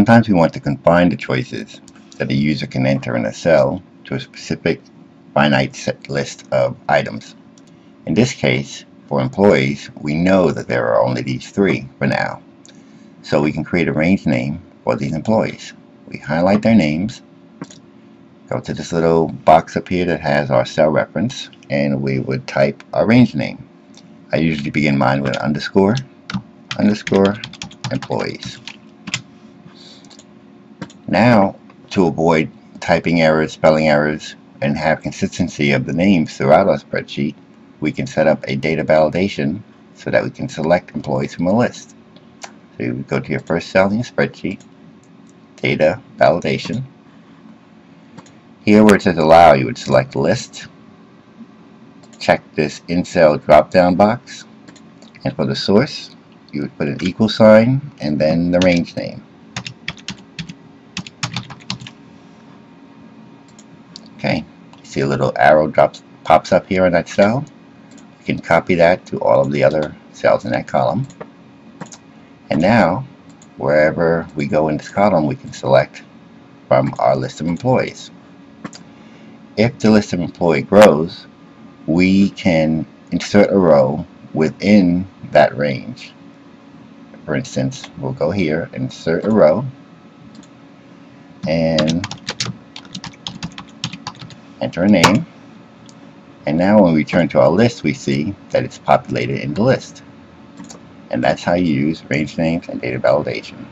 Sometimes we want to confine the choices that a user can enter in a cell to a specific finite set list of items. In this case, for employees, we know that there are only these three for now. So we can create a range name for these employees. We highlight their names, go to this little box up here that has our cell reference, and we would type our range name. I usually begin mine with underscore employees. Now, to avoid typing errors, spelling errors, and have consistency of the names throughout our spreadsheet, we can set up a data validation so that we can select employees from a list. So you would go to your first cell in your spreadsheet, data validation. Here where it says allow, you would select list, check this in cell drop down box, and for the source, you would put an equal sign and then the range name. Okay, you see a little arrow pops up here in that cell. You can copy that to all of the other cells in that column. And now, wherever we go in this column, we can select from our list of employees. If the list of employee grows, we can insert a row within that range. For instance, we'll go here, insert a row, and enter a name, and now when we turn to our list, we see that it's populated in the list. And that's how you use range names and data validation.